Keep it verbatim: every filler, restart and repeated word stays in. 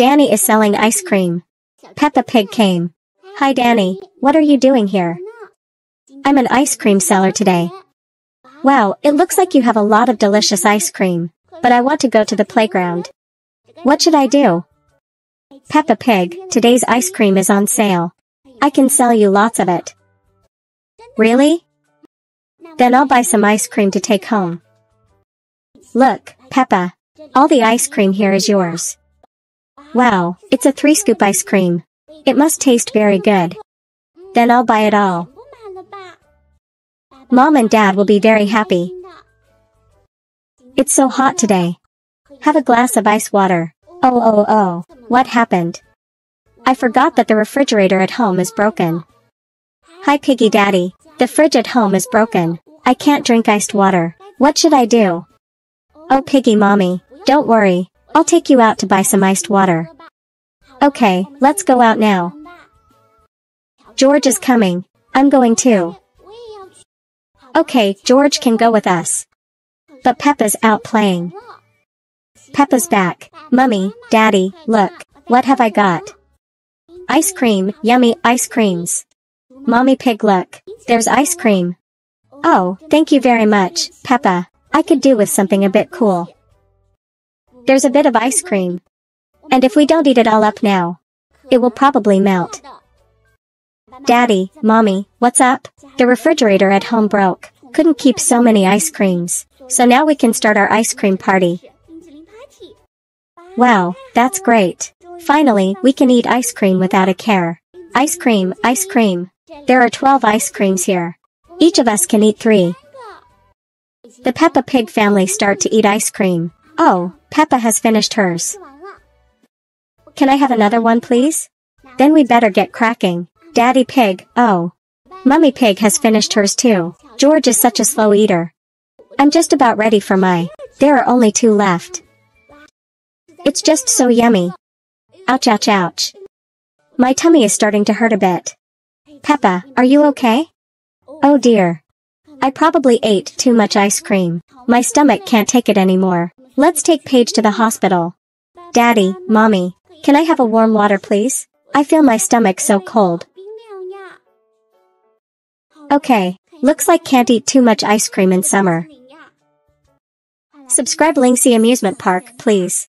Danny is selling ice cream. Peppa Pig came. Hi Danny, what are you doing here? I'm an ice cream seller today. Wow, it looks like you have a lot of delicious ice cream, but I want to go to the playground. What should I do? Peppa Pig, today's ice cream is on sale. I can sell you lots of it. Really? Then I'll buy some ice cream to take home. Look, Peppa, all the ice cream here is yours. Wow, it's a three-scoop ice cream. It must taste very good. Then I'll buy it all. Mom and Dad will be very happy. It's so hot today. Have a glass of ice water. Oh oh oh, what happened? I forgot that the refrigerator at home is broken. Hi Piggy Daddy, the fridge at home is broken. I can't drink iced water. What should I do? Oh Piggy Mommy, don't worry. I'll take you out to buy some iced water. Okay, let's go out now. George is coming. I'm going too. Okay, George can go with us. But Peppa's out playing. Peppa's back. Mummy, Daddy, look. What have I got? Ice cream, yummy ice creams. Mommy Pig, look. There's ice cream. Oh, thank you very much, Peppa. I could do with something a bit cool. There's a bit of ice cream. And if we don't eat it all up now, it will probably melt. Daddy, Mommy, what's up? The refrigerator at home broke. Couldn't keep so many ice creams. So now we can start our ice cream party. Wow, that's great. Finally, we can eat ice cream without a care. Ice cream, ice cream. There are twelve ice creams here. Each of us can eat three. The Peppa Pig family start to eat ice cream. Oh, Peppa has finished hers. Can I have another one, please? Then we better get cracking. Daddy Pig, oh. Mummy Pig has finished hers too. George is such a slow eater. I'm just about ready for my. There are only two left. It's just so yummy. Ouch, ouch, ouch. My tummy is starting to hurt a bit. Peppa, are you okay? Oh dear. I probably ate too much ice cream. My stomach can't take it anymore. Let's take Paige to the hospital. Daddy, Mommy, can I have a warm water, please? I feel my stomach so cold. Okay, looks like can't eat too much ice cream in summer. Subscribe Lingxi Amusement Park, please.